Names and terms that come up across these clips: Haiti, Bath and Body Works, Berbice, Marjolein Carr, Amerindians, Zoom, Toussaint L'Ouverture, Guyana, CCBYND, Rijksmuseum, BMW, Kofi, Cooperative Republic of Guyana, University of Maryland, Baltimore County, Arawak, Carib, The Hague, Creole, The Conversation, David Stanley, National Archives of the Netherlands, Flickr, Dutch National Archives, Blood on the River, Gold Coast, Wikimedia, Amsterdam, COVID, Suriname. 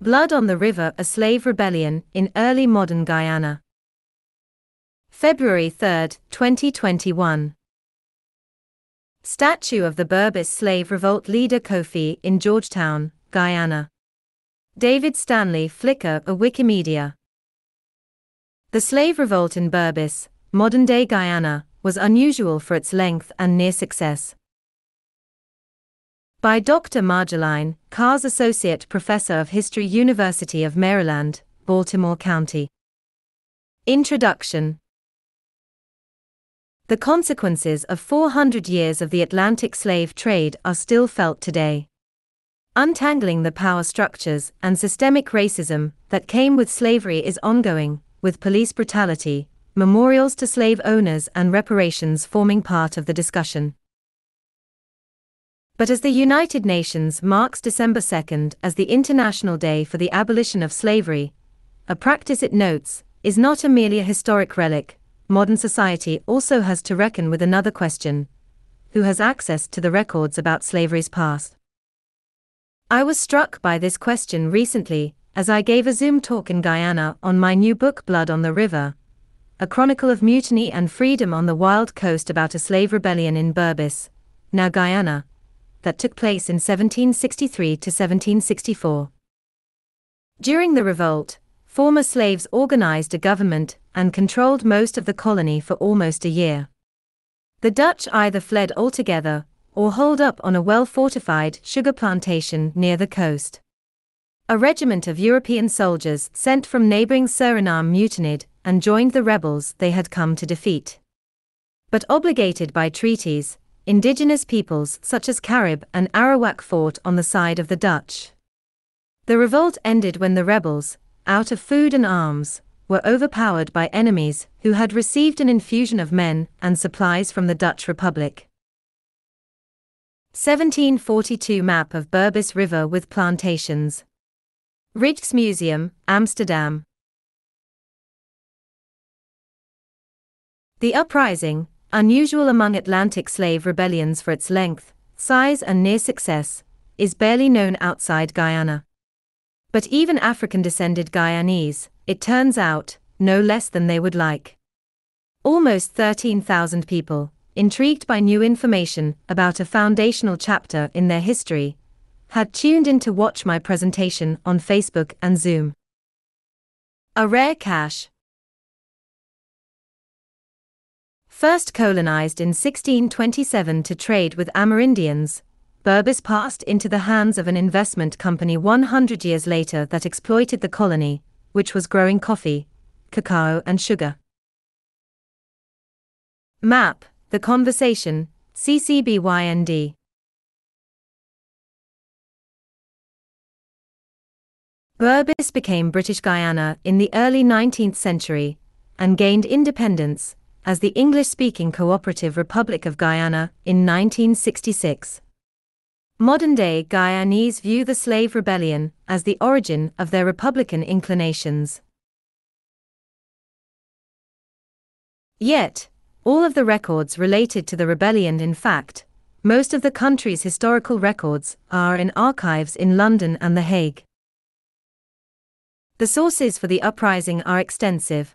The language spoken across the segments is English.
Blood on the River, a Slave Rebellion in Early Modern Guyana. February 3, 2021. Statue of the Berbice slave revolt leader Kofi in Georgetown, Guyana. David Stanley Flickr, a Wikimedia. The slave revolt in Berbice, modern-day Guyana, was unusual for its length and near success. By Dr. Marjolein, Carr's Associate Professor of History, University of Maryland, Baltimore County. Introduction. The consequences of 400 years of the Atlantic slave trade are still felt today. Untangling the power structures and systemic racism that came with slavery is ongoing, with police brutality, memorials to slave owners and reparations forming part of the discussion. But as the United Nations marks December 2nd as the International Day for the Abolition of Slavery, a practice it notes is not merely a historic relic. Modern society also has to reckon with another question: who has access to the records about slavery's past? I was struck by this question recently, as I gave a Zoom talk in Guyana on my new book Blood on the River, a chronicle of mutiny and freedom on the Wild Coast, about a slave rebellion in Berbice, now Guyana, that took place in 1763 to 1764. During the revolt, former slaves organized a government and controlled most of the colony for almost a year. The Dutch either fled altogether or holed up on a well-fortified sugar plantation near the coast. A regiment of European soldiers sent from neighboring Suriname mutinied and joined the rebels they had come to defeat. But obligated by treaties, indigenous peoples such as Carib and Arawak fought on the side of the Dutch. The revolt ended when the rebels, out of food and arms, were overpowered by enemies who had received an infusion of men and supplies from the Dutch Republic. 1742 map of Berbice River with plantations. Rijksmuseum, Amsterdam. The uprising, unusual among Atlantic slave rebellions for its length, size and near success, is barely known outside Guyana. But even African-descended Guyanese, it turns out, know less than they would like. Almost 13,000 people, intrigued by new information about a foundational chapter in their history, had tuned in to watch my presentation on Facebook and Zoom. A rare cache. First colonized in 1627 to trade with Amerindians, Berbice passed into the hands of an investment company 100 years later that exploited the colony, which was growing coffee, cacao and sugar. Map, The Conversation, CCBYND. Berbice became British Guyana in the early 19th century, and gained independence as the English-speaking Cooperative Republic of Guyana in 1966. Modern-day Guyanese view the slave rebellion as the origin of their republican inclinations. Yet, all of the records related to the rebellion, in fact, most of the country's historical records, are in archives in London and The Hague. The sources for the uprising are extensive.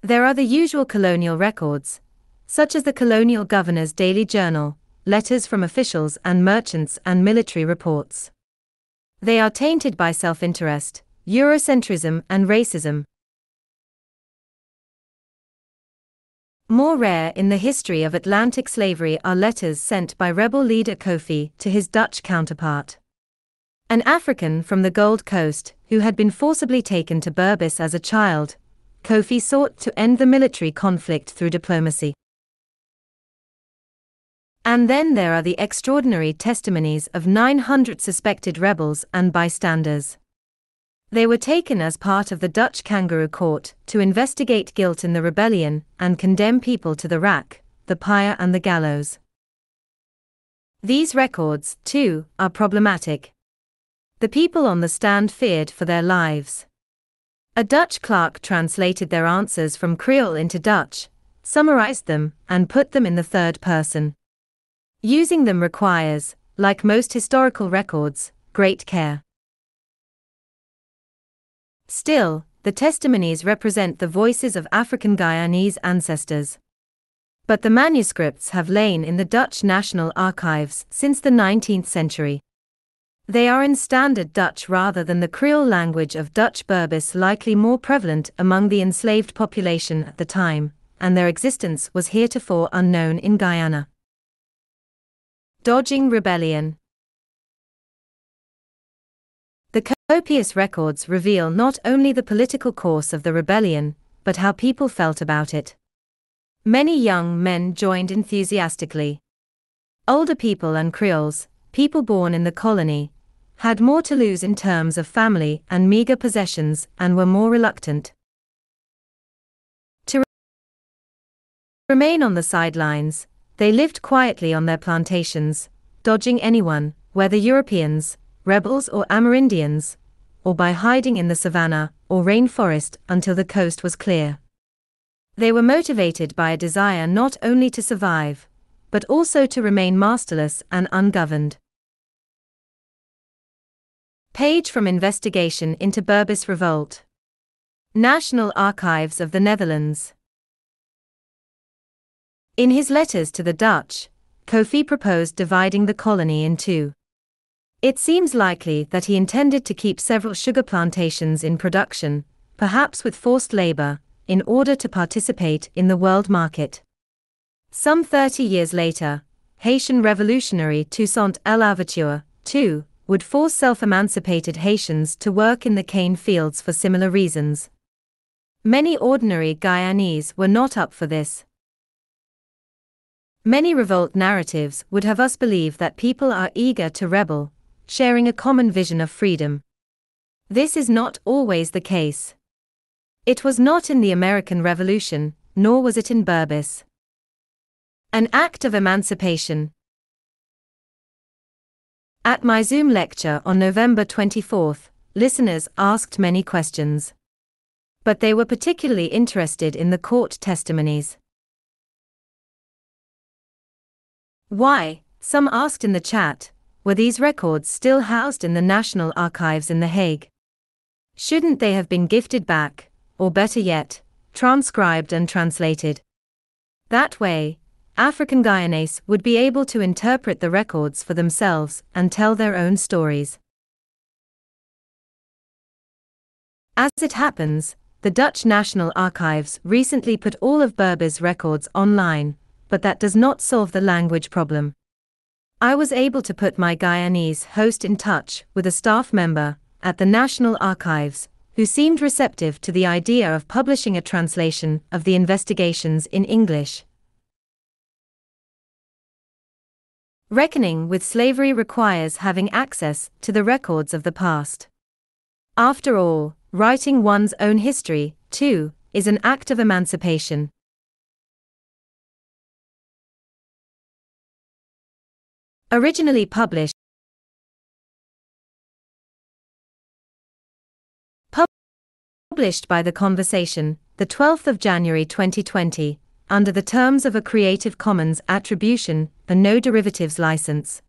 There are the usual colonial records, such as the colonial governor's daily journal, letters from officials and merchants, and military reports. They are tainted by self-interest, Eurocentrism and racism. More rare in the history of Atlantic slavery are letters sent by rebel leader Kofi to his Dutch counterpart. An African from the Gold Coast, who had been forcibly taken to Berbice as a child, Kofi sought to end the military conflict through diplomacy. And then there are the extraordinary testimonies of 900 suspected rebels and bystanders. They were taken as part of the Dutch kangaroo court to investigate guilt in the rebellion and condemn people to the rack, the pyre and the gallows. These records, too, are problematic. The people on the stand feared for their lives. A Dutch clerk translated their answers from Creole into Dutch, summarized them, and put them in the third person. Using them requires, like most historical records, great care. Still, the testimonies represent the voices of African Guyanese ancestors. But the manuscripts have lain in the Dutch National Archives since the 19th century. They are in Standard Dutch rather than the Creole language of Dutch Berbice, likely more prevalent among the enslaved population at the time, and their existence was heretofore unknown in Guyana. Dodging rebellion. The copious records reveal not only the political course of the rebellion, but how people felt about it. Many young men joined enthusiastically. Older people and Creoles, people born in the colony, had more to lose in terms of family and meager possessions and were more reluctant to remain on the sidelines. They lived quietly on their plantations, dodging anyone, whether Europeans, rebels or Amerindians, or by hiding in the savannah or rainforest until the coast was clear. They were motivated by a desire not only to survive, but also to remain masterless and ungoverned. Page from Investigation into Berbice Revolt. National Archives of the Netherlands. In his letters to the Dutch, Kofi proposed dividing the colony in two. It seems likely that he intended to keep several sugar plantations in production, perhaps with forced labor, in order to participate in the world market. Some 30 years later, Haitian revolutionary Toussaint L'Ouverture, too, would force self-emancipated Haitians to work in the cane fields for similar reasons. Many ordinary Guyanese were not up for this. Many revolt narratives would have us believe that people are eager to rebel, sharing a common vision of freedom. This is not always the case. It was not in the American Revolution, nor was it in Berbice. An act of emancipation. At my Zoom lecture on November 24th, listeners asked many questions. But they were particularly interested in the court testimonies. Why, some asked in the chat, were these records still housed in the National Archives in The Hague? Shouldn't they have been gifted back? Or better yet, transcribed and translated. That way, African Guyanese would be able to interpret the records for themselves and tell their own stories. As it happens, the Dutch National Archives recently put all of Berbice records online, but that does not solve the language problem. I was able to put my Guyanese host in touch with a staff member at the National Archives, who seemed receptive to the idea of publishing a translation of the investigations in English. Reckoning with slavery requires having access to the records of the past. After all, writing one's own history, too, is an act of emancipation. Originally published. Published by The Conversation, the 12th of January 2020, under the terms of a Creative Commons Attribution and No Derivatives license.